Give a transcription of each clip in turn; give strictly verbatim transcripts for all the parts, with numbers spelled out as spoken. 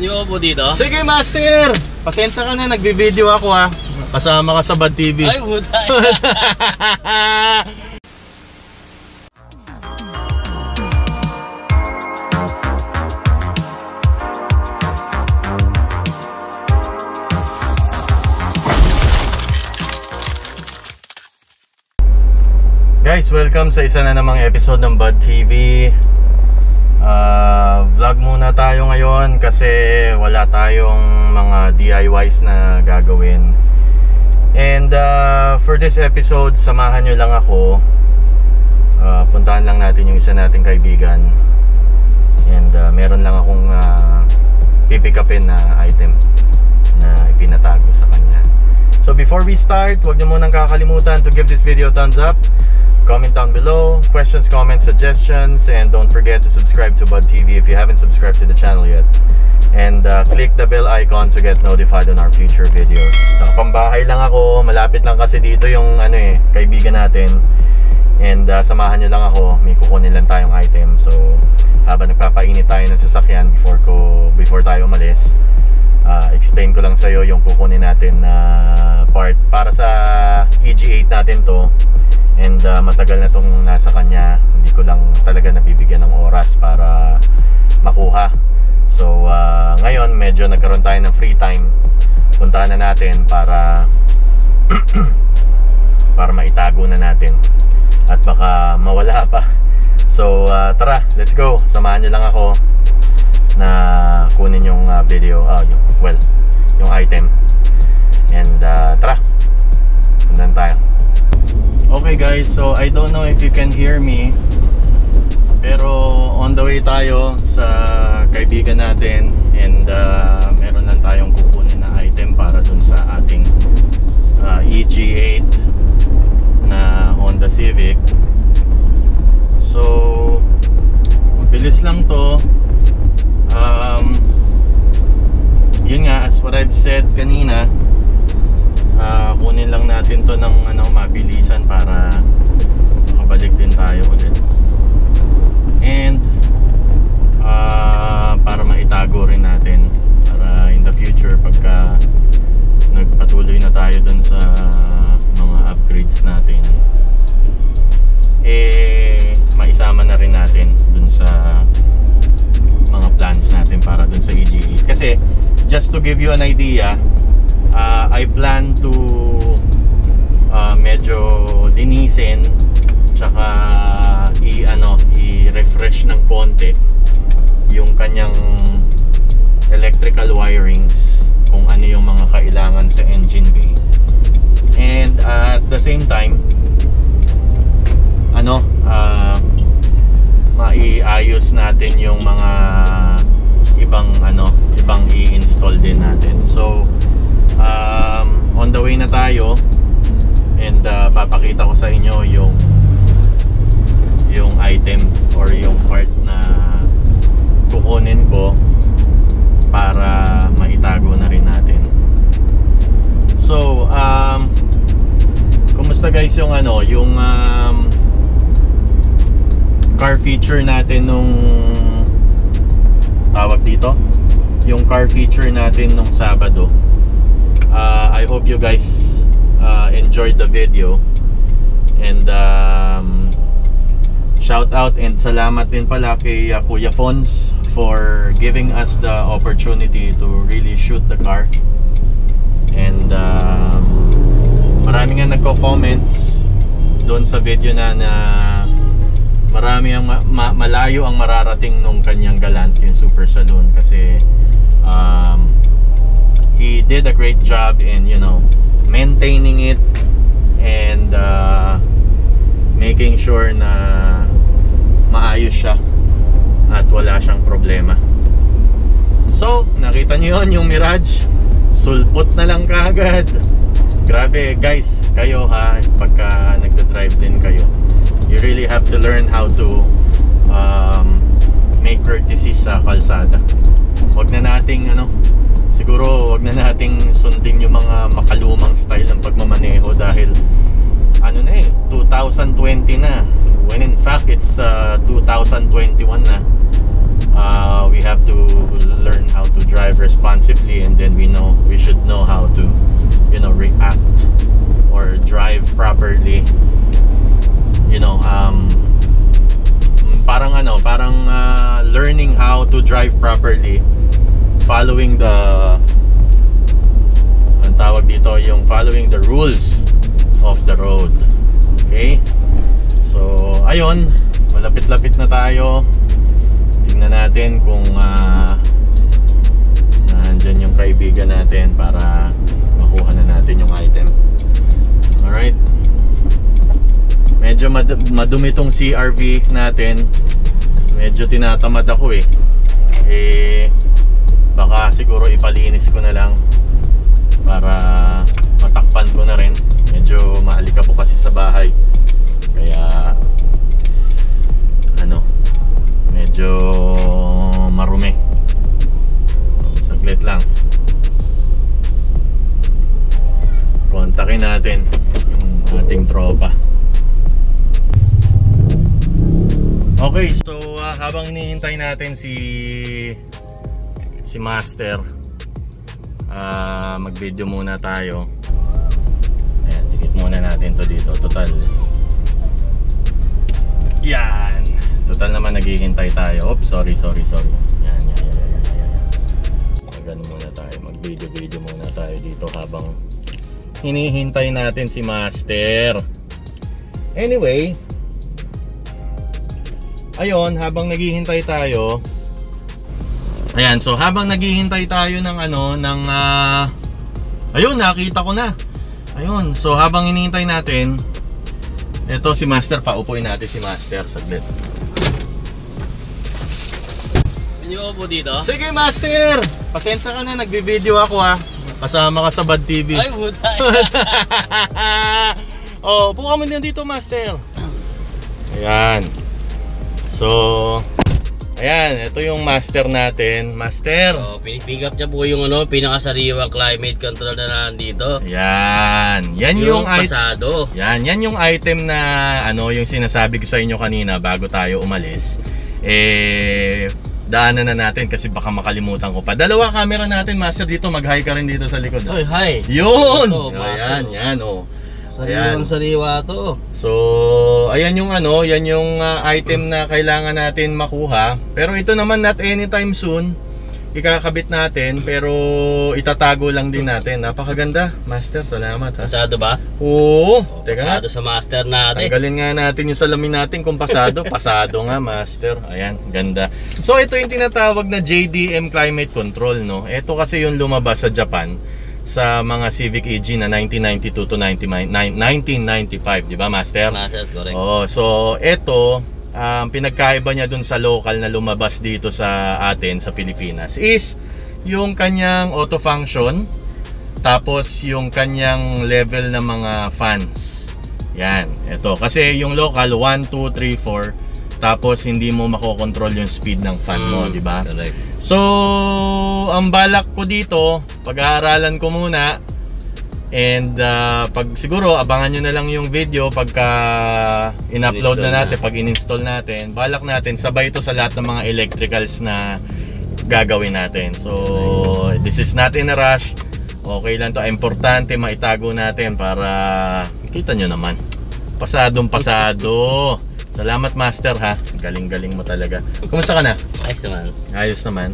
Hindi mo po dito? Sige, Master! Pasensya ka na, nagbi-video ako ha. Kasama ka sa Bad T V. Ay, buta! Guys, welcome sa isa na namang episode ng Bad T V. Uh, vlog muna tayo ngayon kasi wala tayong mga D I Ys na gagawin. And uh, for this episode, samahan nyo lang ako. uh, Puntahan lang natin yung isa nating kaibigan. And uh, meron lang akong uh, pipikapin na item na ipinatago sa kanya. So before we start, huwag nyo munang kakalimutan to give this video a thumbs up. Comment down below, questions, comments, suggestions, and don't forget to subscribe to Bud T V if you haven't subscribed to the channel yet. And uh, click the bell icon to get notified on our future videos. Nakapambahay lang ako, malapit lang kasi dito yung ano eh, kaibigan natin. And uh, samahan nyo lang ako, may kukunin lang tayong item. So habang nagpapainit tayo ng sasakyan before, ko, before tayo umalis, Uh, explain ko lang sa'yo yung kukunin natin na uh, part para sa E G eight natin to. And uh, matagal na itong nasa kanya, hindi ko lang talaga nabibigyan ng oras para makuha. So uh, ngayon medyo nagkaroon tayo ng free time, puntahan na natin para para maitago na natin at baka mawala pa. So uh, tara, let's go, samahan nyo lang ako na kunin yung uh, video, uh, yung, well, yung item. And uh, tara, pundan tayo. Okay guys, so I don't know if you can hear me, pero on the way tayo sa kaibigan natin. And uh, meron lang tayong kukunin na item para dun sa ating uh, E G eight na Honda Civic. So mabilis lang to. Um, yun nga, as what I've said kanina, uh, kunin lang natin to ng ano, mabilisan para makabalik din tayo ulit. And uh, para maitago rin natin, para in the future pagka nagpatuloy na tayo dun sa mga upgrades natin, eh maisama na rin natin dun sa mga plans natin para dun sa E G eight. Kasi just to give you an idea, uh, I plan to uh, medyo linisin tsaka i ano, i-refresh ng konti yung kanyang electrical wirings, kung ano yung mga kailangan sa engine bay. And uh, at the same time ano ah uh, maiayos natin yung mga ibang ano, ibang i-install din natin. So um, on the way na tayo. And uh, papakita ko sa inyo yung yung item or yung part na kukunin ko para maitago na rin natin. So um, kumusta guys yung ano, yung um, car feature natin nung tawag dito, yung car feature natin nung Sabado. uh, I hope you guys uh, enjoyed the video. And um, shout out and salamat din pala kay uh, Kuya Fonz for giving us the opportunity to really shoot the car. And um, marami nga nagko-comments doon sa video na na marami ang ma ma malayo ang mararating nung kanyang Galant, yung Super Saloon, kasi um, he did a great job in, you know, maintaining it and uh, making sure na maayos siya at wala siyang problema. So nakita niyo yon, yung Mirage sulpot na lang kaagad. Grabe guys, kayo ha, pagka nagdadrive din kayo, you really have to learn how to um, make courtesies sa kalsada. Huwag na nating ano, siguro huwag na nating sundin yung mga makalumang style ng pagmamaneho dahil ano na eh, two thousand twenty na. When in fact it's uh, two thousand twenty-one na. Uh, we have to learn how to drive properly, you know, um, parang ano, parang uh, learning how to drive properly, following the, ang tawag dito, yung following the rules of the road. Okay, so ayun, malapit-lapit na tayo. Tingnan natin kung uh, nandyan yung kaibigan natin para makuha na natin yung item. Alright, medyo mad madumi tong C R V natin. Medyo tinatamad ako eh. Eh baka siguro ipalinis ko na lang para matakpan ko na rin. Medyo maalika po kasi sa bahay. Kaya ano, medyo marumi. Saglit lang. Kontakin natin yung ating tropa. Okay, so uh, habang hinihintay natin si si Master, uh, mag-video muna tayo. Ayan, dikit muna natin to dito. Total, yan, total naman naghihintay tayo. Oops, sorry, sorry, sorry. Yan, yan, yan, yan, yan, yan. Magano muna tayo, mag-video-video muna tayo dito habang hinihintay natin si Master. Anyway, ayun, habang naghihintay tayo. Ayan, so habang naghihintay tayo ng ano, ng uh, ayun, nakita ko na. Ayun, so habang hinihintay natin, eto si Master, paupuin natin si Master saglit. Hindi ko po dito. Sige Master, pasensya ka na, nagbi-video ako ha. Kasama ka sa Bad T V. Ay, buta. Oh, pumunta mo din dito Master. Ayan. So, ayan, ito yung Master natin. Master, so, pick up niya po yung ano, pinakasariwang climate control na nandito. Ayan, yan yung, yung pasado. Yan, yan yung item na ano, yung sinasabi ko sa inyo kanina bago tayo umalis. Eh, daanan na natin kasi baka makalimutan ko pa. Dalawa camera natin Master dito, mag-hi ka rin dito sa likod. Oy, hi. Yun. Ito, ayan, master. Yan oh. Sariwang sariwa to. So, ayan yung ano, yan yung uh, item na kailangan natin makuha. Pero ito naman not anytime soon. Ikakabit natin pero itatago lang din natin. Napakaganda, Master. Salamat ha. Pasado ba? Oo. O, teka, pasado sa Master natin. Tanggalin nga natin yung salamin natin kung pasado. Pasado nga, Master. Ayan, ganda. So, ito yung tinatawag na J D M climate control, no? Ito kasi yung lumabas sa Japan sa mga Civic E G na nineteen ninety-two to nineteen ninety-five, di ba Master? Master, correct. Oh, so ito, um, pinagkaiba niya dun sa local na lumabas dito sa atin sa Pilipinas is yung kanyang auto function, tapos yung kanyang level ng mga fans. Yan, ito. Kasi yung local one, two, three, four, tapos hindi mo makokontrol yung speed ng fan mo, mm, di ba? Correct. So, ang balak ko dito, pag-aaralan ko muna and uh, pag siguro abangan nyo na lang yung video pagka in-upload na natin, na. Pag in-install natin, balak natin sabay ito sa lahat ng mga electricals na gagawin natin. So, this is not in a rush. Okay lang to, importante maitago natin para kita nyo naman. Pasadong pasado. Salamat Master ha. Galing-galing mo talaga. Kumusta ka na? Ayos naman. Ayos naman.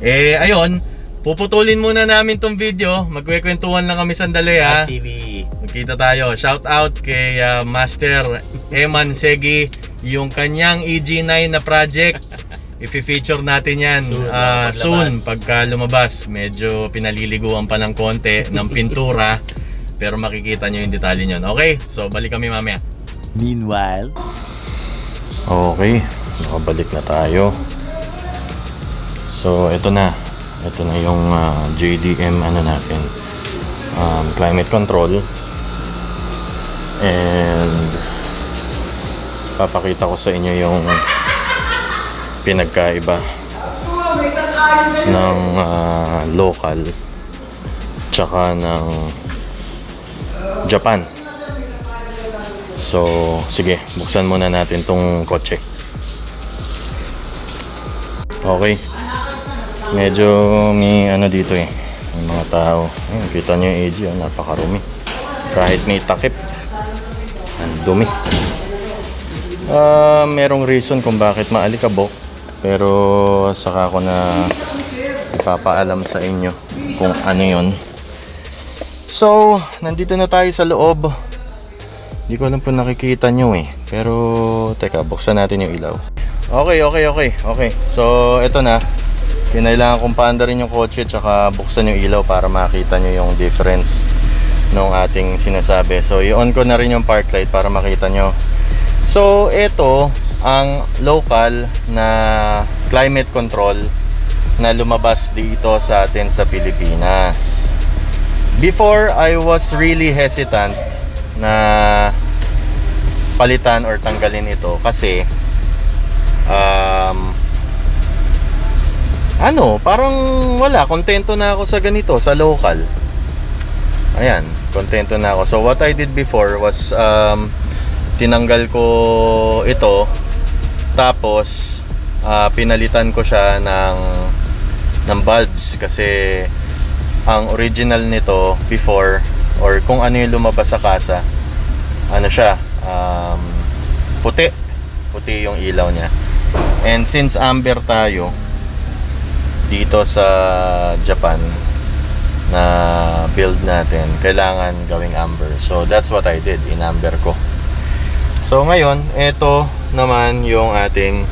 Eh ayun, puputulin muna namin tong video. Magkwekwentuhan lang kami sandali ha. Bad T V. Magkita tayo. Shout out kay uh, Master Eman Segi, yung kanyang E G nine na project. I-feature natin yan soon, uh, soon pagka lumabas. Medyo pinaliliguan pa ng konti ng pintura. Pero makikita nyo yung detalye nyo. Okay, so balik kami mamaya. Meanwhile, okay, nakabalik na tayo. So, ito na. Ito na yung uh, J D M ano natin. Um, climate control. And papakita ko sa inyo yung pinagkaiba ng uh, local tsaka ng Japan. So, sige, buksan muna natin tong kotse. Okay. Medyo may ano dito eh. May mga tao. Ayun, kita nyo yung A G, oh, napakarumi. Kahit may takip, Ang dumi. Uh, merong reason kung bakit maalikabok, pero saka ko na ipapaalam sa inyo kung ano yon. So, nandito na tayo sa loob. Hindi ko alam po nakikita nyo eh, pero teka, buksan natin yung ilaw. Okay, okay, okay, okay. So, eto na. Kinailangan kong paanda rin yung kotse tsaka buksan yung ilaw para makita nyo yung difference nung ating sinasabi. So, i-on ko na rin yung park light para makita nyo. So, ito ang local na climate control na lumabas dito sa atin sa Pilipinas. Before, I was really hesitant na palitan or tanggalin ito kasi um, ano, parang wala, kontento na ako sa ganito, sa local. Ayan, kontento na ako. So what I did before was um, tinanggal ko ito. Tapos uh, pinalitan ko siya ng ng bulbs kasi ang original nito before, or kung ano yung lumabas sa kasa, ano siya, um, puti. Puti yung ilaw niya. And since amber tayo dito sa Japan na build natin, kailangan gawing amber. So that's what I did, in-amber ko. So ngayon, ito naman yung ating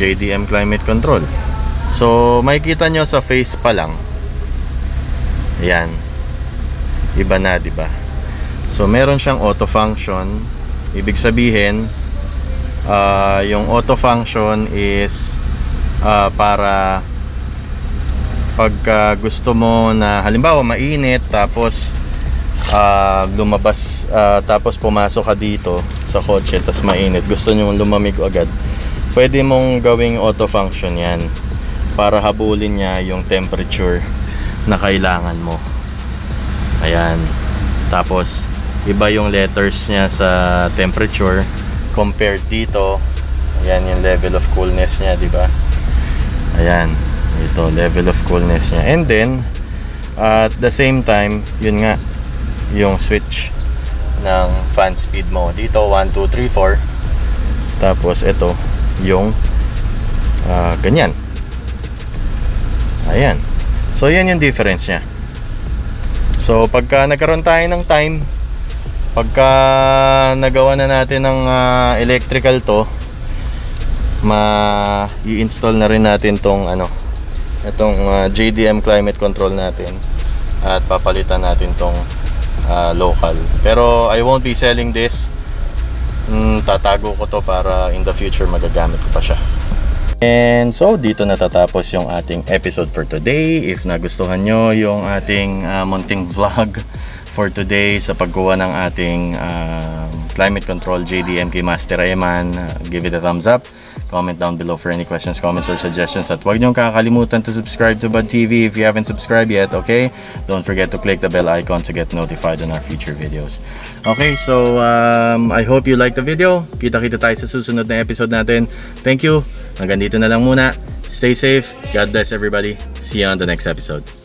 J D M climate control. So makikita nyo sa face pa lang, ayan, iba na, diba? So meron siyang auto function. Ibig sabihin uh, yung auto function is Uh, para pagka uh, gusto mo na halimbawa mainit tapos uh, lumabas uh, tapos pumasok ka dito sa kotse tapos mainit, gusto nyo lumamig agad, pwede mong gawing auto function yan para habulin niya yung temperature na kailangan mo. Ayan, tapos iba yung letters niya sa temperature compared dito. Ayan yung level of coolness niya, diba? Ayan, ito level of coolness niya. And then at the same time, yun nga yung switch ng fan speed mo. Dito one, two, three, four. Tapos ito yung uh, ganyan. Ayan. So yan yung difference niya. So pagka nagkaroon tayo ng time, pagka nagawa na natin ng uh, electrical to, ma i-install na rin natin tong ano, itong uh, J D M climate control natin at papalitan natin tong uh, local. Pero I won't be selling this. Mm, tatago ko to para in the future magagamit ko pa siya. And so dito natatapos yung ating episode for today. If nagustuhan nyo yung ating uh, munting vlog for today sa paggawa ng ating uh, climate control J D M kay Master Eman, uh, give it a thumbs up. Comment down below for any questions, comments, or suggestions. At huwag niyong kakalimutan to subscribe to Bud T V if you haven't subscribed yet, okay? Don't forget to click the bell icon to get notified on our future videos. Okay, so um, I hope you liked the video. Kita-kita tayo sa susunod na episode natin. Thank you. Hanggang dito na lang muna. Stay safe. God bless everybody. See you on the next episode.